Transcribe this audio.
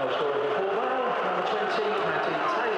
Goal scorer of the full round, number 20, Matty Taylor.